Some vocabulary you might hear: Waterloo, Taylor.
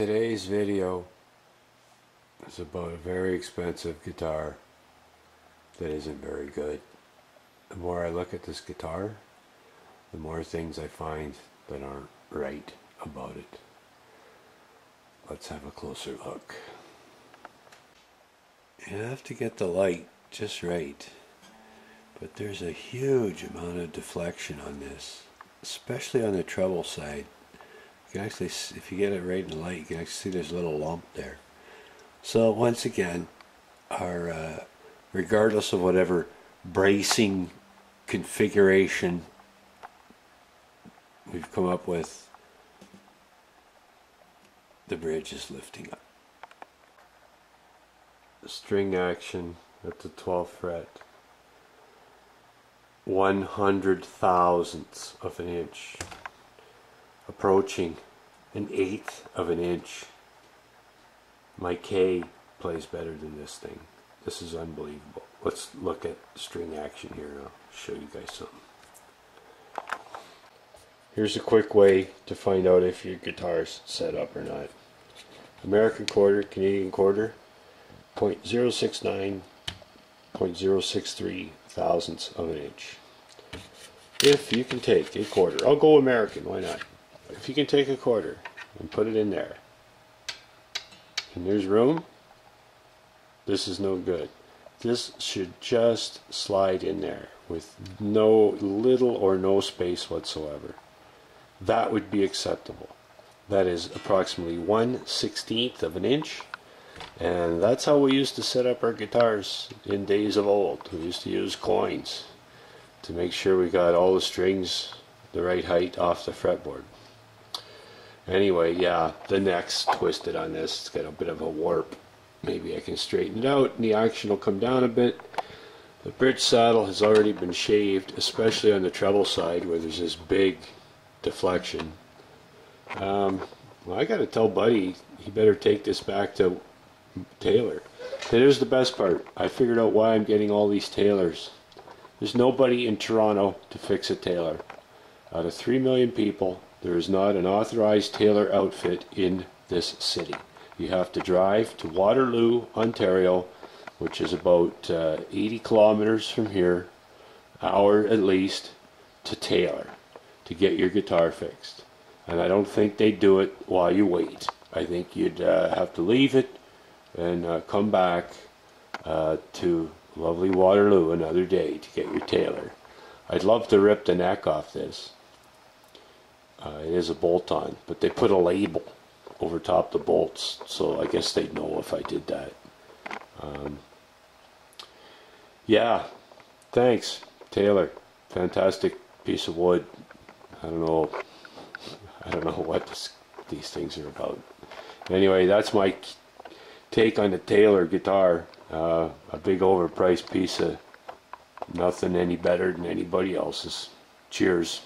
Today's video is about a very expensive guitar that isn't very good. The more I look at this guitar, the more things I find that aren't right about it. Let's have a closer look. You have to get the light just right, but there's a huge amount of deflection on this, especially on the treble side. You can actually, if you get it right in the light, you can actually see there's a little lump there. So once again, our regardless of whatever bracing configuration we've come up with, the bridge is lifting up. The string action at the 12th fret, 100 thousandths of an inch. Approaching an 1/8 of an inch. My K plays better than this thing. This is unbelievable. Let's look at string action here and I'll show you guys something. Here's a quick way to find out if your guitar's set up or not. American quarter, Canadian quarter, 0.069, 0.063 thousandths of an inch. If you can take a quarter, I'll go American, why not? If you can take a quarter and put it in there and there's room, this is no good. This should just slide in there with little or no space whatsoever. That would be acceptable. That is approximately 1/16 of an inch, and that's how we used to set up our guitars in days of old. We used to use coins to make sure we got all the strings the right height off the fretboard. Anyway, yeah, the neck's twisted on this. It's got a bit of a warp. Maybe I can straighten it out and the action will come down a bit. The bridge saddle has already been shaved, especially on the treble side where there's this big deflection. Well, I gotta tell Buddy he better take this back to Taylor. Here's the best part. I figured out why I'm getting all these Taylors. There's nobody in Toronto to fix a Taylor. Out of 3 million people, there is not an authorized Taylor outfit in this city. You have to drive to Waterloo, Ontario, which is about 80 kilometers from here, hour at least, to Taylor to get your guitar fixed. And I don't think they do it while you wait. I think you'd have to leave it and come back to lovely Waterloo another day to get your Taylor. I'd love to rip the neck off this. It is a bolt-on, but they put a label over top the bolts, so I guess they'd know if I did that. Yeah, thanks, Taylor. Fantastic piece of wood. I don't know what these things are about. Anyway, that's my take on the Taylor guitar. A big overpriced piece of nothing any better than anybody else's. Cheers.